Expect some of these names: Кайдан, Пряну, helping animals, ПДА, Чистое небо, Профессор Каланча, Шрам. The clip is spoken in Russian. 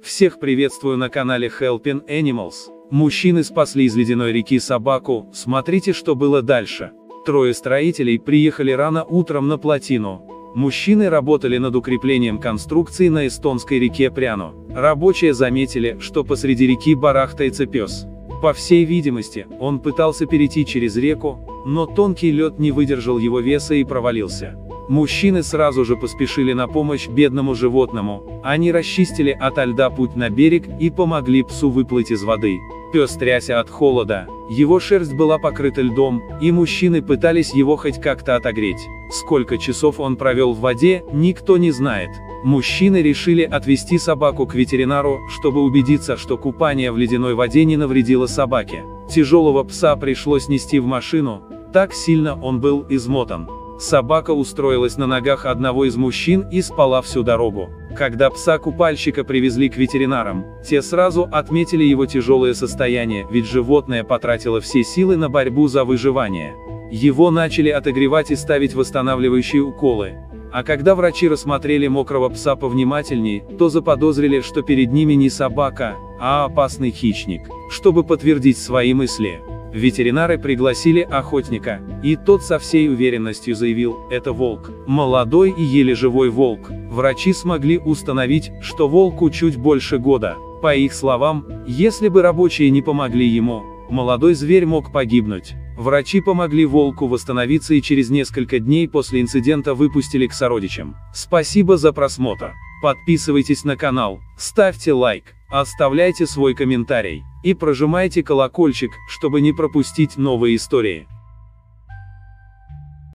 Всех приветствую на канале Helping Animals. Мужчины спасли из ледяной реки собаку, смотрите, что было дальше. Трое строителей приехали рано утром на плотину. Мужчины работали над укреплением конструкции на эстонской реке Пряну. Рабочие заметили, что посреди реки барахтается пес. По всей видимости, он пытался перейти через реку, но тонкий лед не выдержал его веса и провалился. Мужчины сразу же поспешили на помощь бедному животному. Они расчистили ото льда путь на берег и помогли псу выплыть из воды. Пес трясся от холода, его шерсть была покрыта льдом, и мужчины пытались его хоть как-то отогреть. Сколько часов он провел в воде, никто не знает. Мужчины решили отвезти собаку к ветеринару, чтобы убедиться, что купание в ледяной воде не навредило собаке. Тяжелого пса пришлось нести в машину, так сильно он был измотан. Собака устроилась на ногах одного из мужчин и спала всю дорогу. Когда пса-купальщика привезли к ветеринарам, те сразу отметили его тяжелое состояние, ведь животное потратило все силы на борьбу за выживание. Его начали отогревать и ставить восстанавливающие уколы. А когда врачи рассмотрели мокрого пса повнимательней, то заподозрили, что перед ними не собака, а опасный хищник. Чтобы подтвердить свои мысли, ветеринары пригласили охотника, и тот со всей уверенностью заявил: это волк. Молодой и еле живой волк. Врачи смогли установить, что волку чуть больше года. По их словам, если бы рабочие не помогли ему, молодой зверь мог погибнуть. Врачи помогли волку восстановиться и через несколько дней после инцидента выпустили к сородичам. Спасибо за просмотр. Подписывайтесь на канал, ставьте лайк, оставляйте свой комментарий и прожимайте колокольчик, чтобы не пропустить новые истории.